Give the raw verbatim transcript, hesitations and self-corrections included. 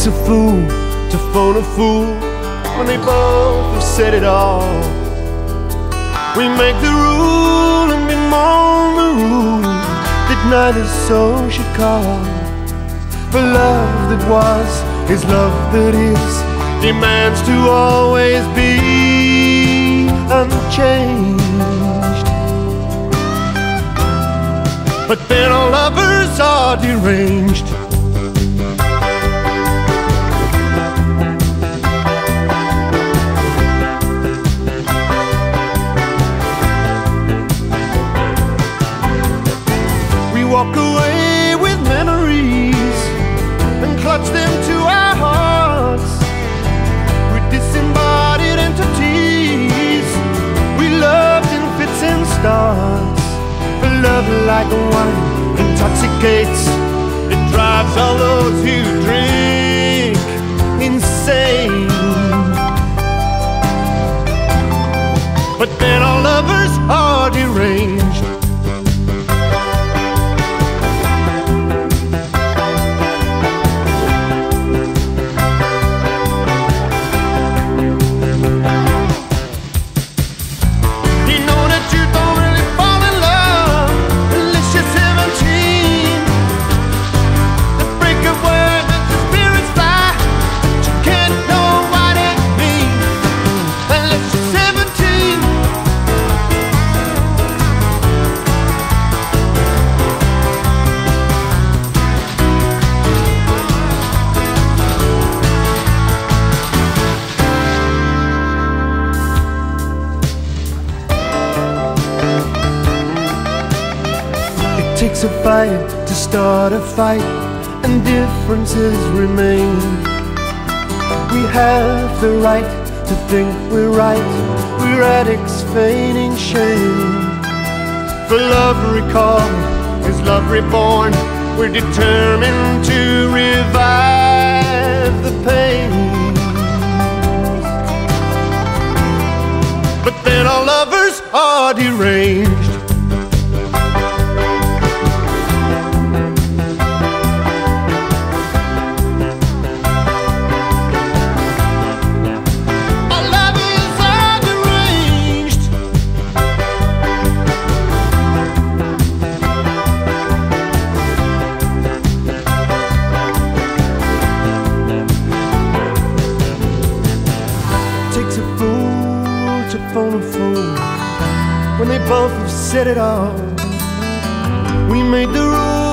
takes a fool to phone a fool when they both have said it all. We make the rule and bemoan the rule that neither soul should call. For love that was is love that is, demands to always be unchanged. But then all lovers are deranged. We walk away with memories and clutch them to our hearts. We're disembodied entities. We loved in fits and starts. Love like wine intoxicates. It drives all those who drink insane. But then all lovers are deranged. It takes a fight to start a fight, and differences remain. We have the right to think we're right. We're addicts feigning shame. For love recalled is love reborn. We're determined to revive the pain. But then all lovers are deranged. Phone a fool when they both have said it all. We made the rules.